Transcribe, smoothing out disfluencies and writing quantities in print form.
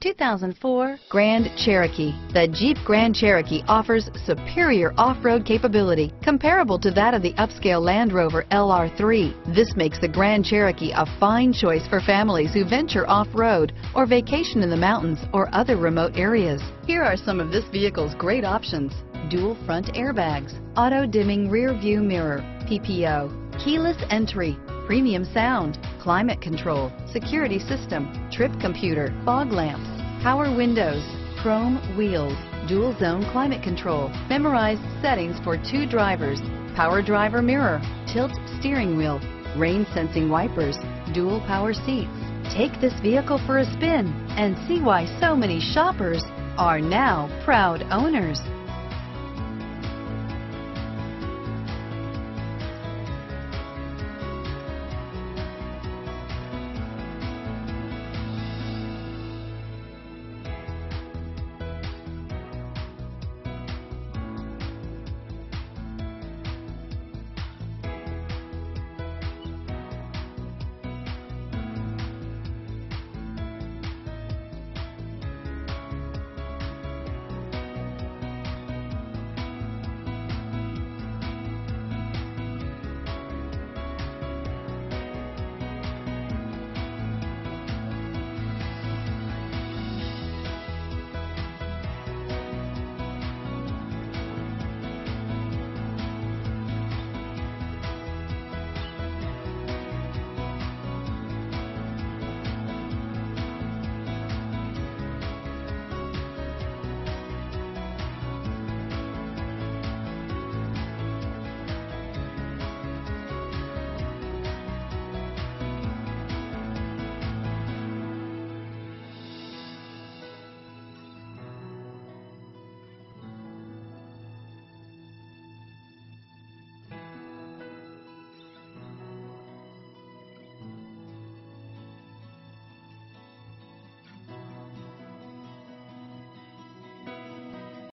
2004 Grand Cherokee. The Jeep Grand Cherokee offers superior off-road capability comparable to that of the upscale Land Rover LR3. This makes the Grand Cherokee a fine choice for families who venture off-road or vacation in the mountains or other remote areas. Here are some of this vehicle's great options: dual front airbags, auto-dimming rear-view mirror, PPO, keyless entry, premium sound, climate control, security system, trip computer, fog lamps, power windows, chrome wheels, dual zone climate control, memorized settings for 2 drivers, power driver mirror, tilt steering wheel, rain sensing wipers, dual power seats. Take this vehicle for a spin and see why so many shoppers are now proud owners.